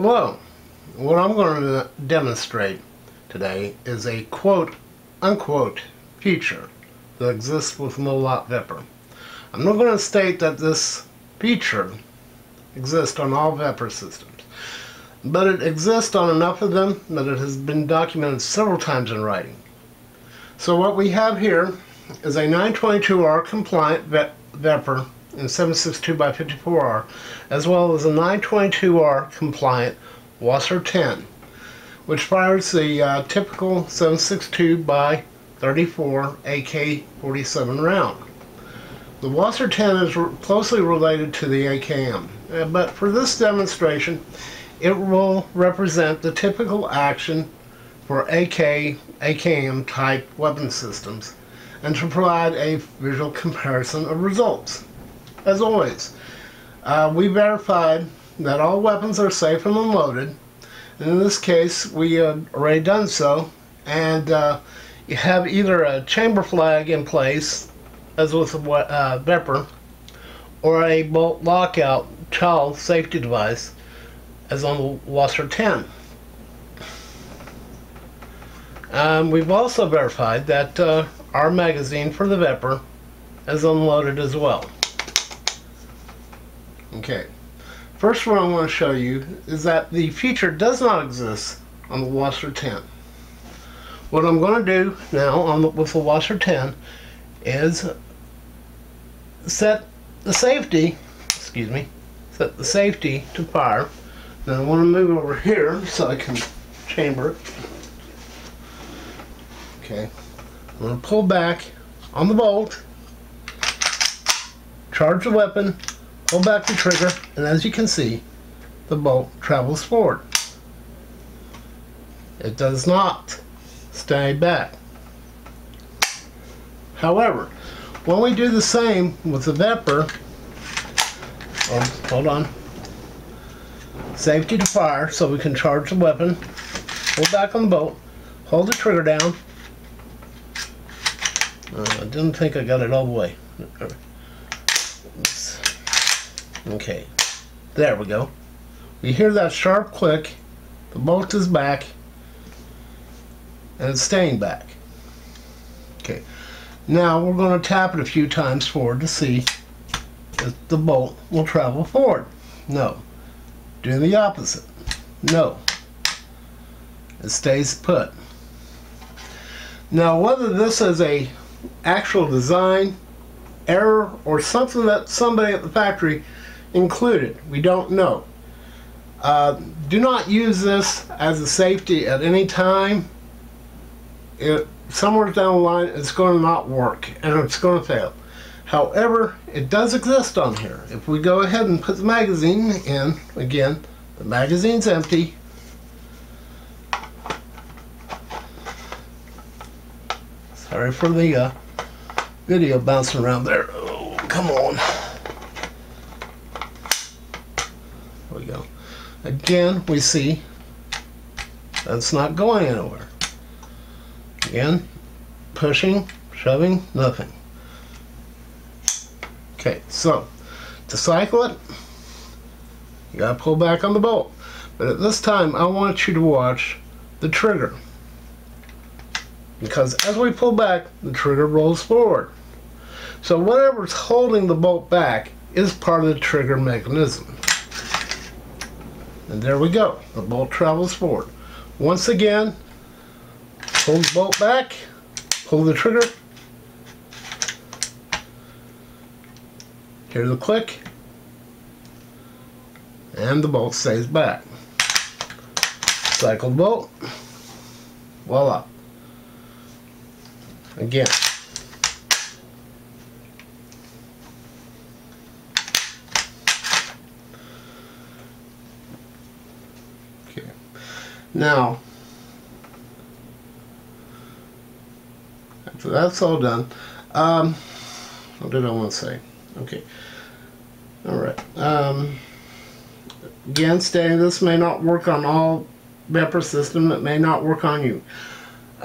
Hello. What I'm going to demonstrate today is a quote unquote feature that exists with Molot VEPR. I'm not going to state that this feature exists on all VEPR systems, but it exists on enough of them that it has been documented several times in writing. So what we have here is a 922R compliant VEPR and 7.62 by 54R, as well as a 922R compliant WASR-10, which fires the typical 7.62 by 34 AK47 round. The WASR-10 is closely related to the AKM, but for this demonstration it will represent the typical action for AK, AKM type weapon systems and to provide a visual comparison of results. As always, we verified that all weapons are safe and unloaded, and in this case we have already done so, and you have either a chamber flag in place, as with the VEPR, or a bolt lockout child safety device, as on the WASR-10. We've also verified that our magazine for the VEPR is unloaded as well. Okay, first what I want to show you is that the feature does not exist on the WASR-10. What I'm going to do now with the WASR-10 is set the safety to fire. Then I want to move over here so I can chamber it. Okay, I'm going to pull back on the bolt, charge the weapon, pull back the trigger, and as you can see, the bolt travels forward. It does not stay back. However, when we do the same with the VEPR, safety to fire, so we can charge the weapon, pull back on the bolt, hold the trigger down. I didn't think I got it all the way. Okay, there we go. We hear that sharp click, the bolt is back, and it's staying back. Okay, now we're going to tap it a few times forward to see if the bolt will travel forward. No. Do the opposite. No. It stays put. Now, whether this is an actual design error or something that somebody at the factory included, we don't know. Do not use this as a safety at any time. Somewhere down the line it's going to not work and it's going to fail. However, it does exist on here. If we go ahead and put the magazine in, again, the magazine's empty. Sorry for the video bouncing around there. Oh, come on. There we go. Again, we see that's not going anywhere. Again, pushing, shoving, nothing. Okay, so to cycle it, you gotta pull back on the bolt. But at this time, I want you to watch the trigger, because as we pull back, the trigger rolls forward. So whatever's holding the bolt back is part of the trigger mechanism. And there we go. The bolt travels forward. Once again, pull the bolt back, pull the trigger, hear the click, and the bolt stays back. Cycle the bolt, voila. Again. Okay. Now, after that's all done, what did I want to say? Okay. Alright. Again, stating this may not work on all VEPR system. It may not work on you.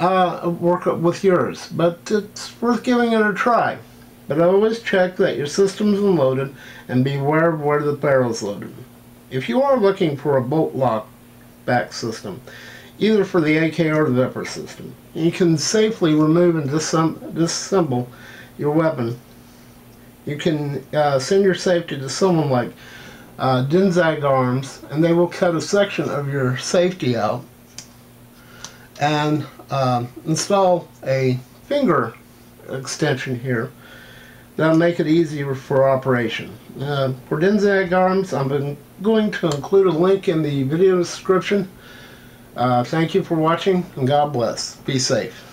Work with yours, but it's worth giving it a try. But always check that your system is unloaded and beware of where the barrel is loaded. if you are looking for a bolt lock back system, either for the AK or the VEPR system, you can safely remove and disassemble your weapon. You can send your safety to someone like Dinzag Arms, and they will cut a section of your safety out and install a finger extension here. That'll make it easier for operation. For Dinzag Arms, I'm going to include a link in the video description. Thank you for watching, and God bless. Be safe.